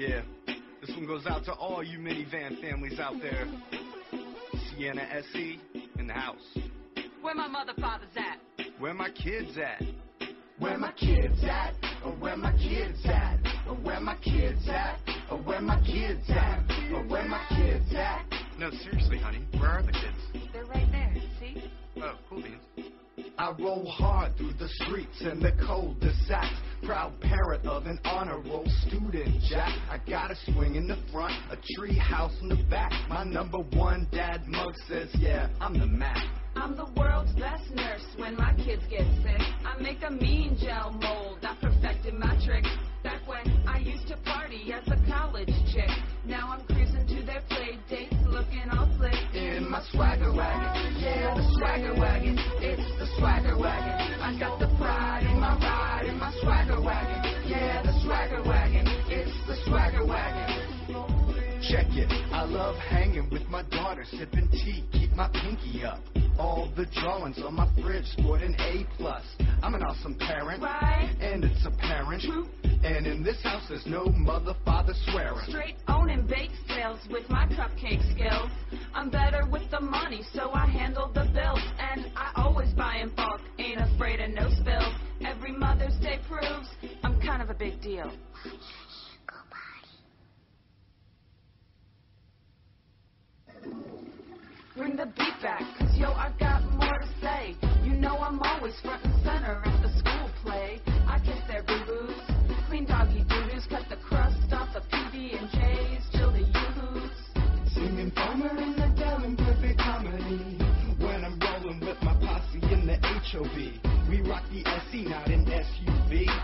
Yeah, this one goes out to all you minivan families out there. Sienna SE in the house. Where my mother father's at? Where my kids at? Where my kids at? Or where my kids at? Or where my kids at? Or where my kids at? Or where my kids at? No, seriously, honey, where are the kids? They're right there, see? Oh, cool beans. I roll hard through the streets and the cul-de-sacs. Proud parent of an honor roll student, Jack. I got a swing in the front, a tree house in the back. My number one dad mug says, yeah, I'm the Mac. I'm the world's best nurse when my kids get sick. I make a mean gel mold, I perfected my tricks. Back when I used to party as a college chick. Now I'm cruising to their play dates, looking all slick. In my swagger wagon, yeah, the swagger wagon. It's the swagger wagon. I got the pride in my ride, in my swagger wagon. Yeah, the swagger wagon. It's the swagger wagon. Check it. I love hanging with my daughter, sipping tea, keep my pinky up. All the drawings on my fridge scored an A+. I'm an awesome parent, right? And it's apparent. True. And in this house there's no mother, father swearing. Straight owning bake sales with my cupcake skills. I'm better with the money, so I handle the bills. And I always buy in bulk, ain't afraid of no spills. Every Mother's Day proves I'm kind of a big deal. Bring the beat back, cause yo, I got more to say. You know I'm always front and center at the school play. I kiss their boo-boos, clean doggy doo-doos, cut the crust off the PB&Js, chill the yoo-hoos. Singing Farmer in the Dell in perfect comedy. When I'm rolling with my posse in the HOV, we rock the SE, not an SUV.